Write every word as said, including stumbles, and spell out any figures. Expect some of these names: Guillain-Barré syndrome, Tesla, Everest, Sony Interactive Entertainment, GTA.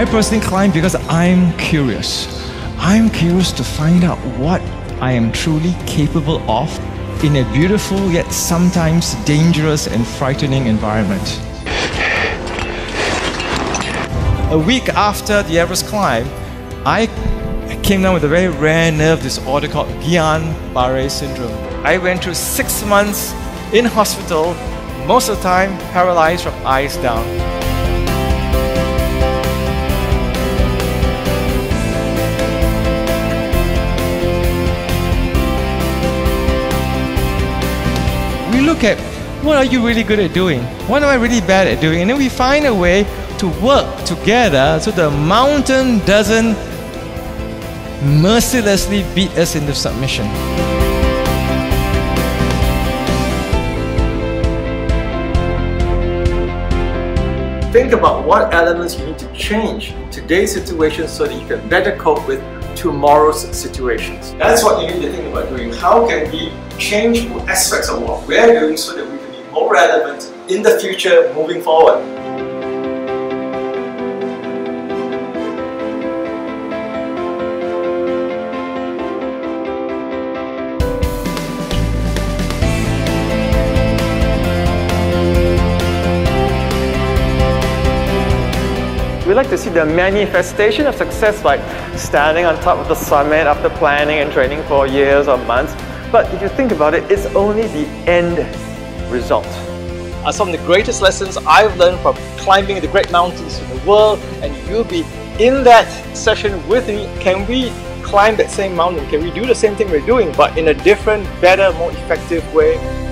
I personally climb because I'm curious. I'm curious to find out what I am truly capable of in a beautiful yet sometimes dangerous and frightening environment. A week after the Everest climb, I came down with a very rare nerve disorder called Guillain-Barré syndrome. I went through six months in hospital, most of the time paralyzed from eyes down. We look at what are you really good at doing? What am I really bad at doing? And then we find a way to work together so the mountain doesn't mercilessly beat us into submission. Think about what elements you need to change in today's situation so that you can better cope with tomorrow's situations. That's what you need to think about doing. How can we change aspects of what we're doing so that we can be more relevant in the future moving forward? We like to see the manifestation of success, like standing on top of the summit after planning and training for years or months. But if you think about it, it's only the end result. Uh, some of the greatest lessons I've learned from climbing the great mountains in the world, and you'll be in that session with me. Can we climb that same mountain? Can we do the same thing we're doing, but in a different, better, more effective way?